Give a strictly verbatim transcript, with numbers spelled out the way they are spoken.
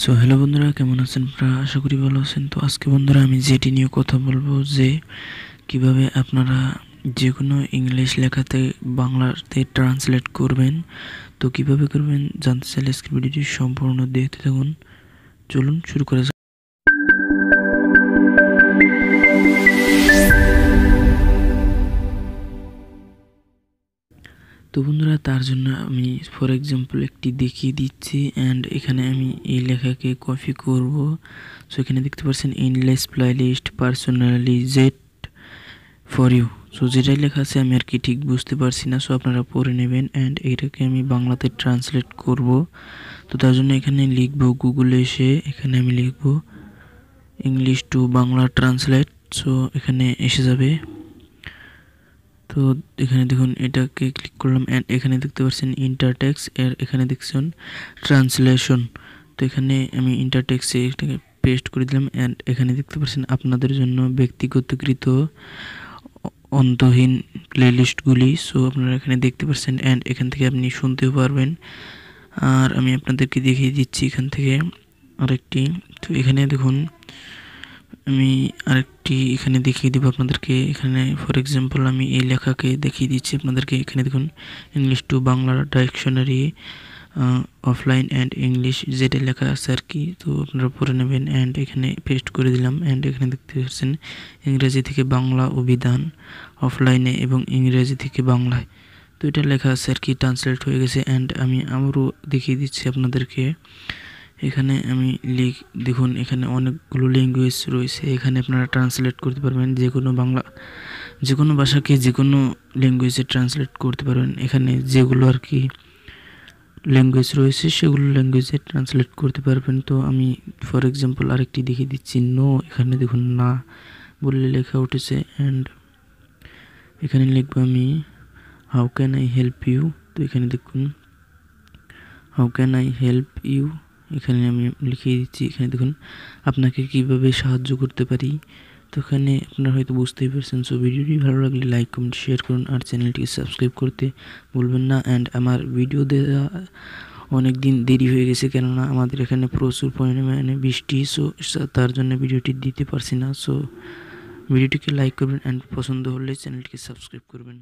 So hello बंधुरा केमन आছেন আপনারা आशा करी ভালো আছেন। তো আজকে বন্ধুরা আমি যেটি নিয়ে কথা বলবো যে কিভাবে আপনারা যে কোনো ইংলিশ লেখাতে বাংলাতে ট্রান্সলেট করবেন। তো কিভাবে করবেন জানতে চাইলে আজকের ভিডিওটি সম্পূর্ণ দেখতে থাকুন। চলুন শুরু করা যাক। तो बंधुरा तार जन्य आमी फॉर एग्जाम्पल एक देखिए दीची एंड एखाने आमी ए लेखा के कपि करब। सो एखाने देखते पाच्छेन endless playlist personalized for you. So जेटा लेखा आछे आमी आर कि ठीक बुझते पारछि ना। सो आपनारा पढ़े नेबेन एंड एटाके आमी बांग्लाते ट्रांसलेट करब। तो तार जन्य एखाने लिखब गूगले एसे एखाने आमी लिखब English to Bangla translate. So एखाने एसे जाबे। তো এখানে দেখুন এটাকে ক্লিক করলাম এন্ড এখানে দেখতে পাচ্ছেন ইন্টারটেক্স এর এখানে দেখছেন ট্রান্সলেশন। তো এখানে আমি ইন্টারটেক্সে এটাকে পেস্ট করে দিলাম এন্ড এখানে দেখতে পাচ্ছেন আপনাদের জন্য ব্যক্তিগতকৃত অন্তহীন প্লেলিস্টগুলি। সো আপনারা এখানে দেখতে পাচ্ছেন এন্ড এখান থেকে আপনি শুনতেও পারবেন। আর আমি আপনাদেরকে দেখিয়ে দিচ্ছি এখান থেকে আরেকটি। তো এখানে দেখুন আমি আরেকটি এখানে দেখিয়ে দেব আপনাদেরকে। এখানে ফর এক্সাম্পল আমি এই লেখাকে দেখিয়ে দিচ্ছি আপনাদেরকে। এখানে দেখুন English to Bangla dictionary offline and English যেটা লেখা আছে আর কি। তো আপনারা পড়ে নেবেন অ্যান্ড এখানে পেস্ট করে দিলাম অ্যান্ড এখানে দেখতে পাচ্ছেন ইংরেজি থেকে বাংলা অভিধান অফলাইনে এবং ইংরেজি থেকে বাংলায়। তো এটা লেখা আছে আর কি, ট্রান্সলেট হয়ে গেছে। অ্যান্ড আমি আবারও দেখিয়ে দিচ্ছি আপনাদেরকে। এখানে আমি লিখ দেখুন এখানে অনেকগুলো ল্যাঙ্গুয়েজ রয়েছে, এখানে আপনারা ট্রান্সলেট করতে পারবেন যে কোনো বাংলা যে কোনো ভাষাকে যে কোনো ল্যাঙ্গুয়েজে ট্রান্সলেট করতে পারবেন। এখানে যেগুলো আর কি ল্যাঙ্গুয়েজ রয়েছে সেগুলো ল্যাঙ্গুয়েজে ট্রান্সলেট করতে পারবেন। তো আমি ফর এক্সাম্পল আরেকটি দেখিয়ে দিচ্ছি। নো এখানে দেখুন না বললে লেখা উঠেছে অ্যান্ড এখানে লিখব আমি how can I help you. তো এখানে দেখুন how can I help you এখানে আমি লিখিয়ে দিচ্ছি। এখানে দেখুন আপনাকে কিভাবে সাহায্য করতে পারি। তো এখানে আপনারা হয়তো বুঝতেই পারছেন। সো ভিডিওটি ভালো লাগলে লাইক কমেন্ট শেয়ার করুন আর চ্যানেলটিকে সাবস্ক্রাইব করতে ভুলবেন না। অ্যান্ড আমার ভিডিও দেওয়া অনেক দিন দেরি হয়ে গেছে কেননা আমাদের এখানে প্রচুর পরিমাণে বৃষ্টি। সো তার জন্য ভিডিওটি দিতে পারছি না। সো ভিডিওটিকে লাইক করবেন অ্যান্ড পছন্দ হলে চ্যানেলটিকে সাবস্ক্রাইব করবেন।